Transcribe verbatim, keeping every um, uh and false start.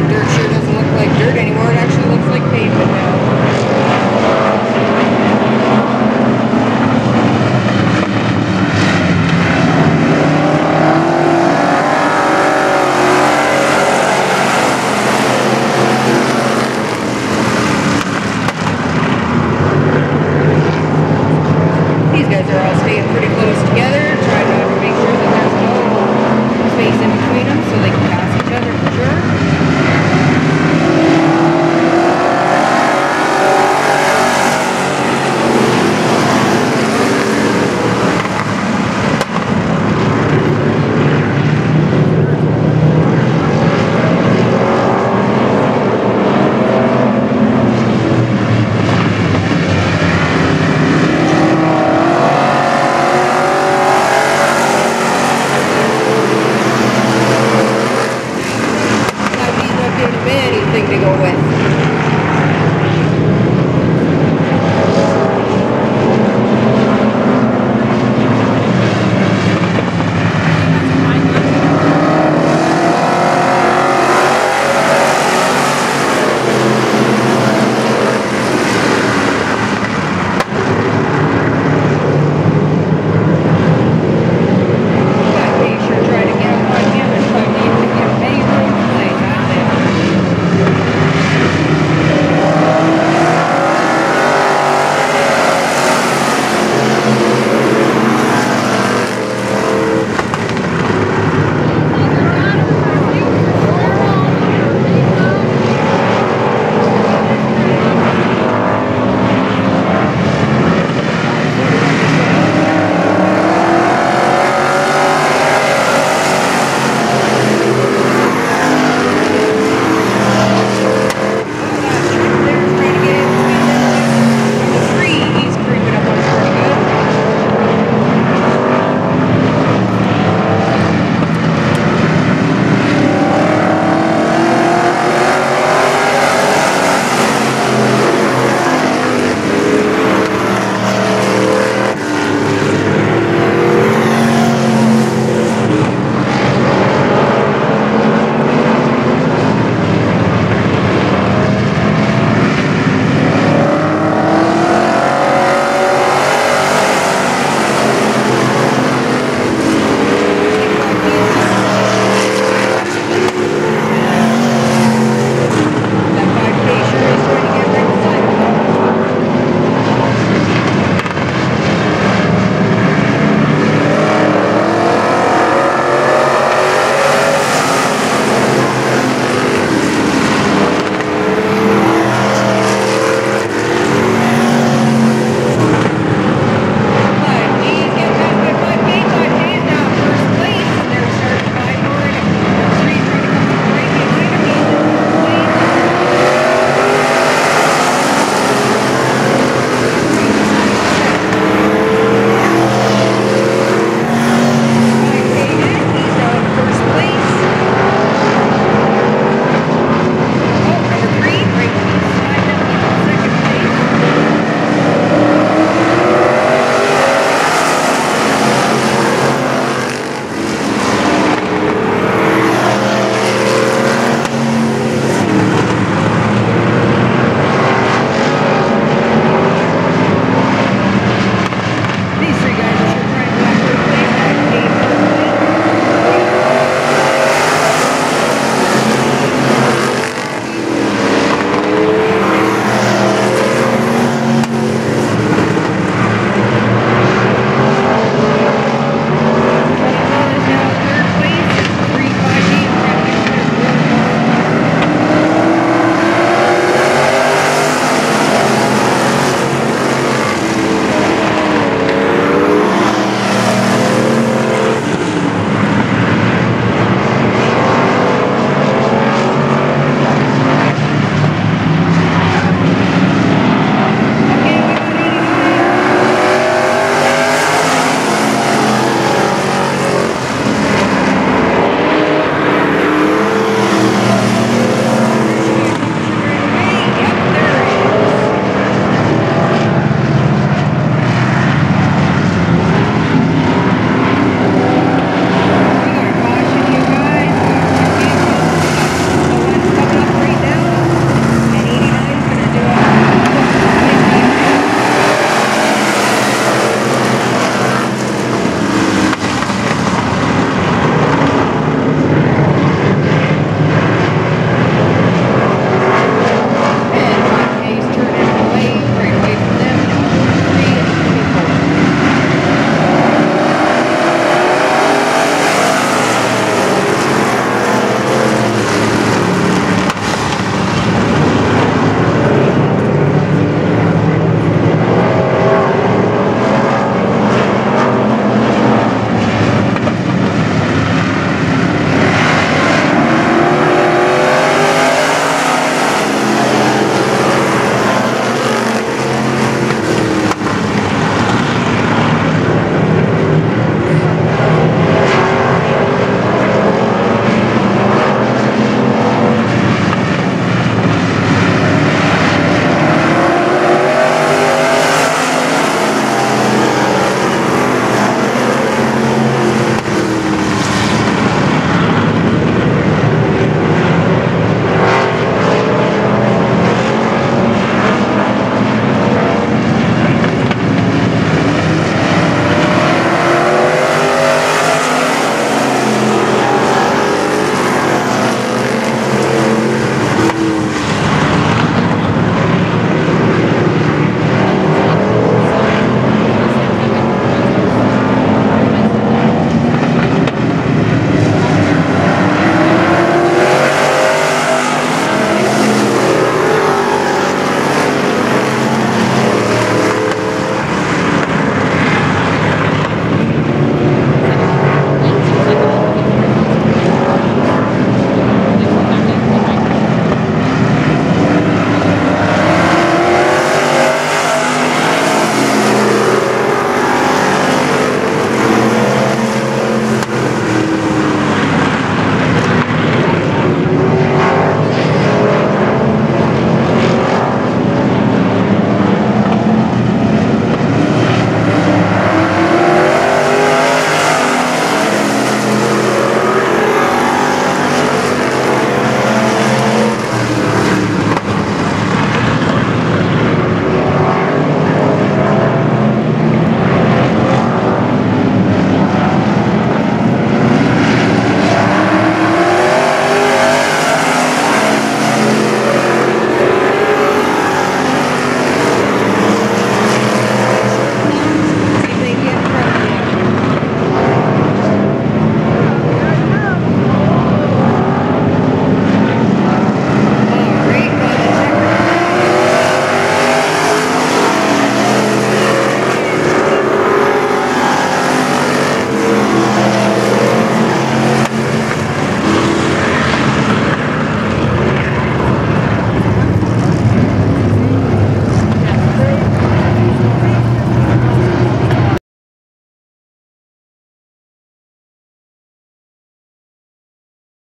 that dirt sure doesn't look like dirt anymore. It actually looks like pavement now. Anything to go with.